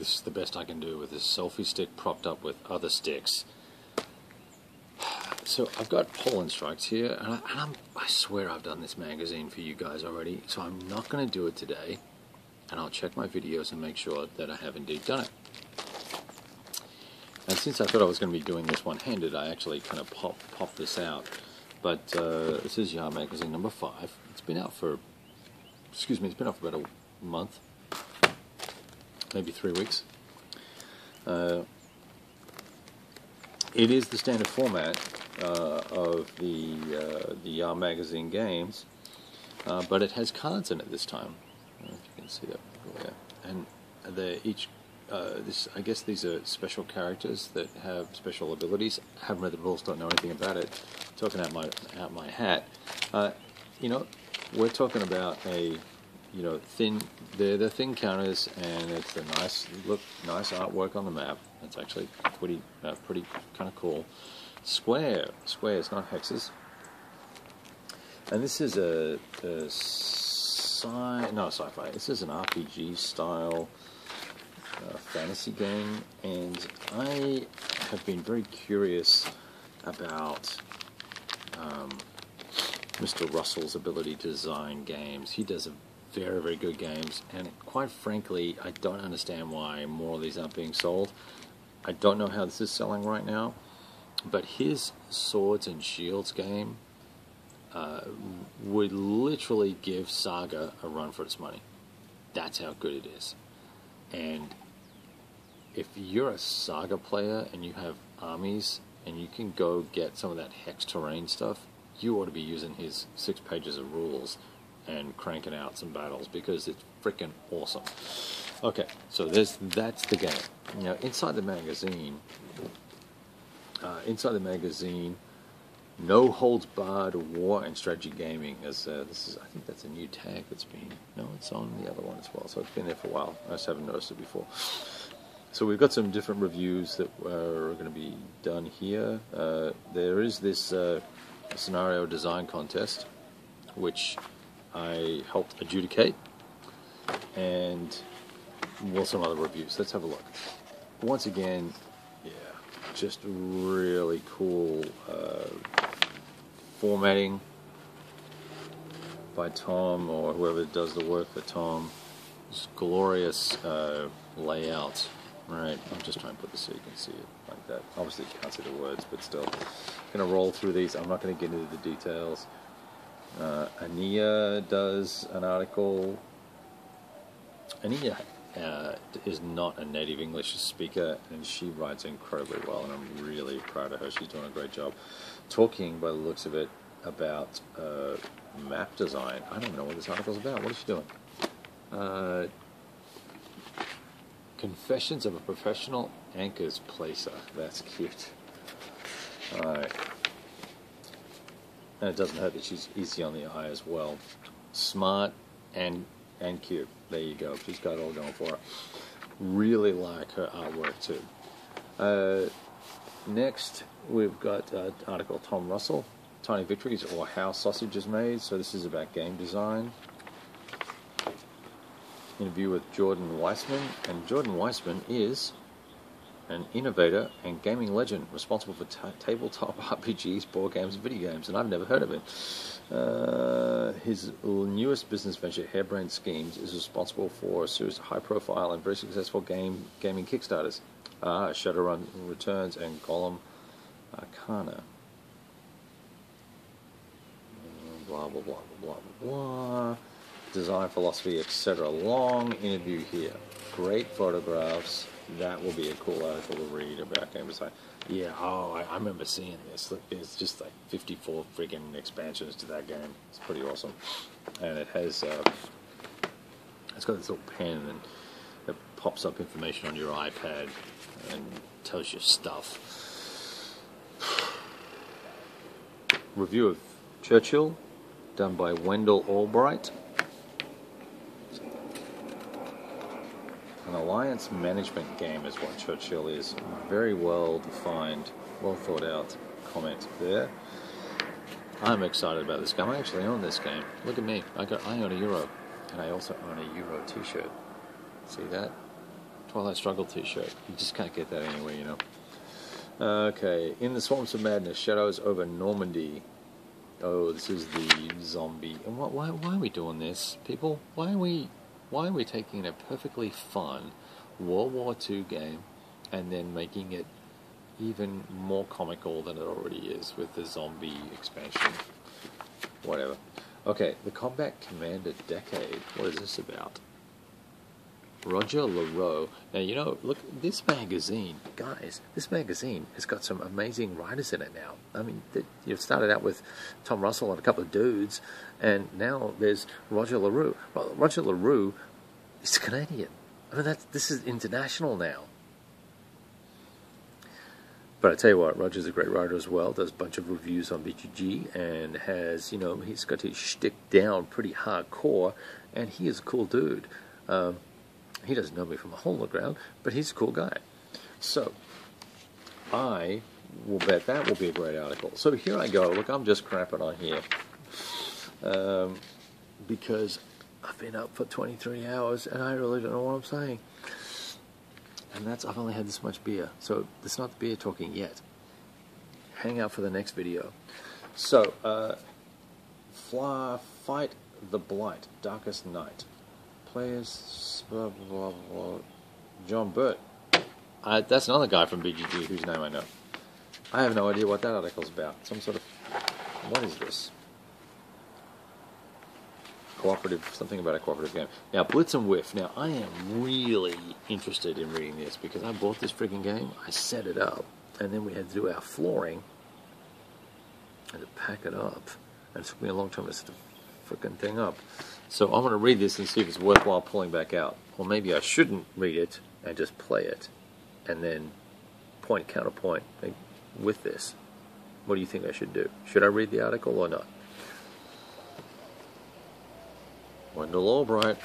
this is the best I can do with this selfie stick propped up with other sticks. So I've got pollen strikes here, and I swear I've done this magazine for you guys already, so I'm not going to do it today, and I'll check my videos and make sure that I have indeed done it. And since I thought I was going to be doing this one-handed, I actually kind of popped this out. But this is Yaah Magazine number 5. It's been out for, excuse me, it's been out for about a month, maybe 3 weeks. It is the standard format of the Yaah Magazine games, but it has cards in it this time. I don't know if you can see that over there. And they're each. I guess these are special characters that have special abilities. I haven't read the rules, don't know anything about it. Talking out my hat. You know, we're talking about a, you know, thin. They're thin counters, and it's a nice look, nice artwork on the map. It's actually pretty kind of cool. Squares, not hexes. And this is a sci-fi. This is an RPG style. Fantasy game, and I have been very curious about Mr. Russell's ability to design games. He does very, very good games, and quite frankly, I don't understand why more of these aren't being sold. I don't know how this is selling right now, but his Swords and Shields game would literally give Saga a run for its money. That's how good it is. And if you're a Saga player and you have armies and you can go get some of that hex terrain stuff, you ought to be using his 6 pages of rules and cranking out some battles, because it's freaking awesome. Okay, so that's the game. Now, inside the magazine, No Holds Barred War and Strategy Gaming. As this is, I think that's a new tag that's been. No, it's on the other one as well. So it's been there for a while. I just haven't noticed it before. So we've got some different reviews that are going to be done here. There is this scenario design contest, which I helped adjudicate, and well, some other reviews. Let's have a look. Once again, yeah, just really cool. Formatting by Tom, or whoever does the work for Tom. This glorious layout. Right, I'm just trying to put this so you can see it like that. Obviously you can't see the words, but still. I'm going to roll through these. I'm not going to get into the details. Ania does an article. Ania is not a native English speaker, and she writes incredibly well, and I'm really proud of her. She's doing a great job. Talking, by the looks of it, about map design. I don't know what this article's about. What is she doing? Confessions of a Professional Anchors Placer. That's cute. Alright. And it doesn't hurt that she's easy on the eye as well. Smart and cute. There you go. She's got it all going for her. Really like her artwork too. Next, we've got article Tom Russell, Tiny Victories, or How Sausage is Made. So this is about game design. Interview with Jordan Weissman. And Jordan Weissman is an innovator and gaming legend responsible for tabletop RPGs, board games, and video games. And I've never heard of him. His newest business venture, Harebrained Schemes, is responsible for a series of high-profile and very successful gaming Kickstarters. Shadowrun Returns and Gollum Arcana. Blah, blah, blah, blah, blah, blah. Design philosophy, etc. Long interview here. Great photographs. That will be a cool article to read about game design. Yeah, oh, I remember seeing this. Look, there's just like 54 friggin' expansions to that game. It's pretty awesome. And it has, it's got this little pen and it pops up information on your iPad and tells you stuff. Review of Churchill, done by Wendell Albright. An alliance management game is what Churchill is. Very well defined, well thought out comment there. I'm excited about this game. I actually own this game. Look at me. I own a Euro, and I also own a Euro t-shirt. See that? Twilight Struggle t-shirt. You just can't get that anywhere, you know. Okay, In the Swamps of Madness, Shadows over Normandy. Oh, this is the zombie. And why are we doing this, people? Why are we taking a perfectly fun World War II game and then making it even more comical than it already is with the zombie expansion? Whatever. Okay, the Combat Commander Decade. What is this about? Roger LaRue. Now, you know, look, this magazine, guys, this magazine has got some amazing writers in it now. I mean, you started out with Tom Russell and a couple of dudes, and now there's Roger LaRue. Roger LaRue is Canadian. I mean, this is international now. But I tell you what, Roger's a great writer as well, does a bunch of reviews on BGG, and has, you know, he's got his shtick down pretty hardcore, and he is a cool dude. He doesn't know me from a hole in the ground, but he's a cool guy. So, I will bet that will be a great article. So here I go. Look, I'm just crapping on here. Because I've been up for 23 hours, and I really don't know what I'm saying. And I've only had this much beer. So, it's not the beer talking yet. Hang out for the next video. So, Fight the Blight, Darkest Night. Players, blah, blah, blah, John Burt. That's another guy from BGG whose name I know. I have no idea what that article's about. Some sort of... What is this? Cooperative... Something about a cooperative game. Now, Blitz and Whiff. Now, I am really interested in reading this because I bought this freaking game. I set it up. And then we had to do our flooring. And to pack it up. And it took me a long time to set the freaking thing up. So I'm going to read this and see if it's worthwhile pulling back out. Or maybe I shouldn't read it and just play it. And then point counterpoint with this. What do you think I should do? Should I read the article or not? Wendell Albright.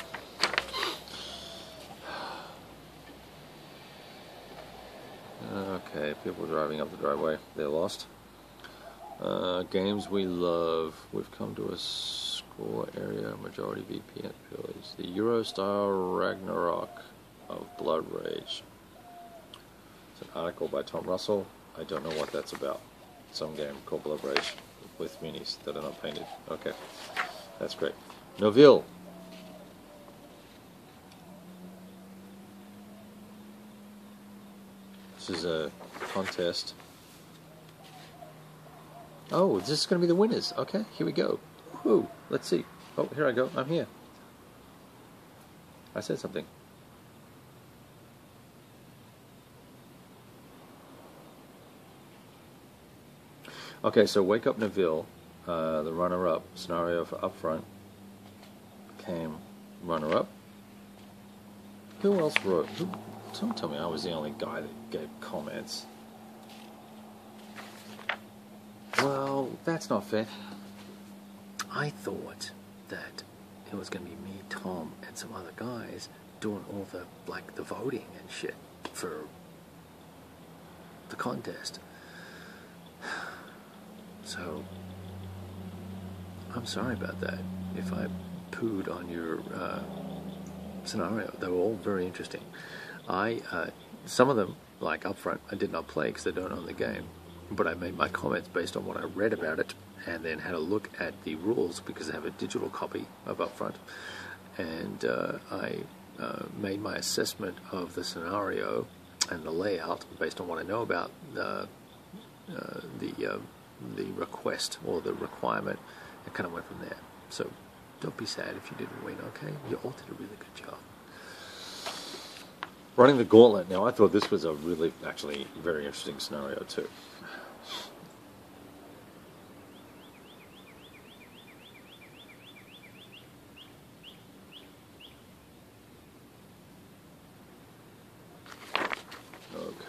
Okay, people driving up the driveway. They're lost. Games we love. We've come to a... Or area majority VPN village. The Eurostar Ragnarok of Blood Rage. It's an article by Tom Russell. I don't know what that's about. Some game called Blood Rage with minis that are not painted. Okay, that's great. Noville. This is a contest. Oh, this is going to be the winners. Okay, here we go. Ooh, let's see. Oh, here I go. I'm here. I said something. Okay, so Wake Up Neville, the runner-up scenario for Upfront, became runner-up. Who else wrote? Don't tell me I was the only guy that gave comments. Well, that's not fair. I thought that it was going to be me, Tom, and some other guys doing all the, like, the voting and shit for the contest. So, I'm sorry about that. If I pooed on your scenario, they were all very interesting. Some of them, like Upfront, I did not play because they don't own the game. But I made my comments based on what I read about it, and then had a look at the rules because I have a digital copy of Upfront, and I made my assessment of the scenario and the layout based on what I know about the request or the requirement, and kind of went from there. So don't be sad if you didn't win, okay? You all did a really good job. Running the Gauntlet. Now I thought this was a really, actually, very interesting scenario too.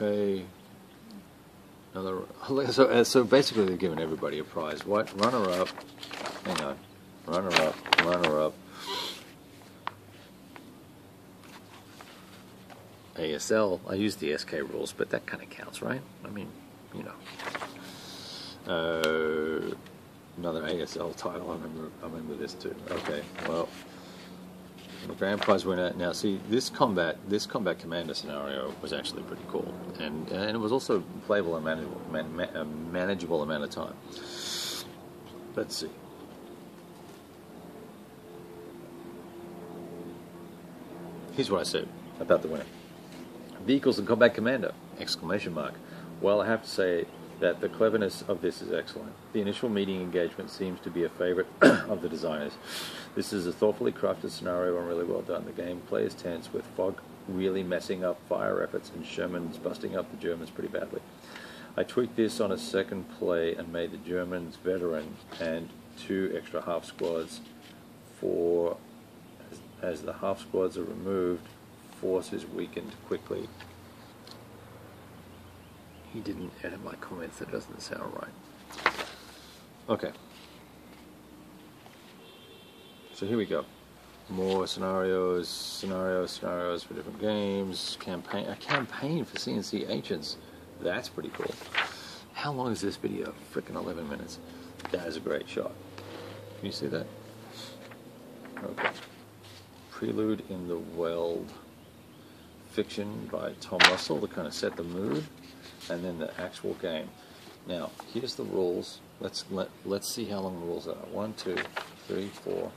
Okay. Another. So basically, they've given everybody a prize. What? Runner up. Hang on. Runner up. Runner up. ASL. I use the SK rules, but that kind of counts, right? I mean, you know. Another ASL title. I remember this too. Okay. Well, vampires went out. Now, see, this combat commander scenario was actually pretty cool, and it was also playable and manageable, a manageable amount of time. Let's see. Here's what I said about the winner. Vehicles and Combat Commander! ! Well, I have to say that the cleverness of this is excellent. The initial meeting engagement seems to be a favorite of the designers. This is a thoughtfully crafted scenario and really well done. The gameplay is tense, with Fogg really messing up fire efforts and Sherman's busting up the Germans pretty badly. I tweaked this on a second play and made the Germans veteran and 2 extra half squads for... As the half squads are removed, force is weakened quickly. He didn't edit my comments, that doesn't sound right. Okay. So here we go. More scenarios for different games. A campaign for CNC Ancients. That's pretty cool. How long is this video? Frickin' 11 minutes. That is a great shot. Can you see that? Okay. Prelude in the Weld, fiction by Tom Russell to kind of set the mood, and then the actual game. Now, here's the rules. Let's see how long the rules are. 1, 2, 3, 4,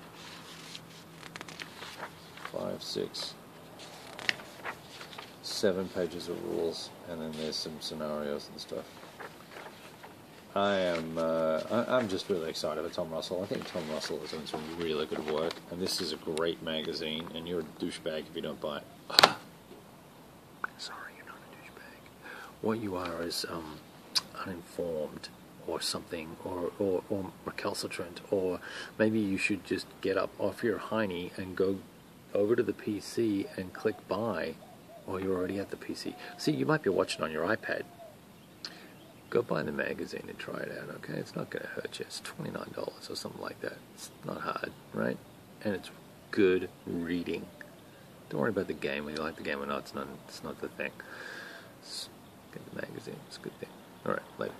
5, 6, 7 pages of rules, and then there's some scenarios and stuff. I'm just really excited for Tom Russell. I think Tom Russell has done some really good work, and this is a great magazine, and you're a douchebag if you don't buy it. Sorry, you're not a douchebag. What you are is uninformed or something, or recalcitrant, or maybe you should just get up off your hiney and go over to the PC and click buy, or you're already at the PC. See, you might be watching on your iPad. Go buy the magazine and try it out, okay? It's not going to hurt you. It's $29 or something like that. It's not hard, right? And it's good reading. Don't worry about the game. Whether you like the game or not, it's not the thing. Just get the magazine. It's a good thing. All right, later.